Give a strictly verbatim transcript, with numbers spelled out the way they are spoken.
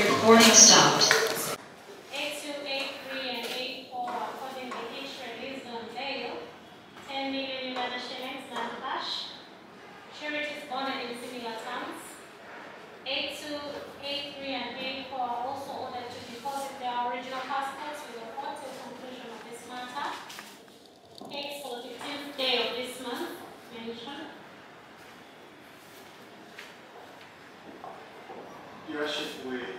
period recording stopped. Yes, we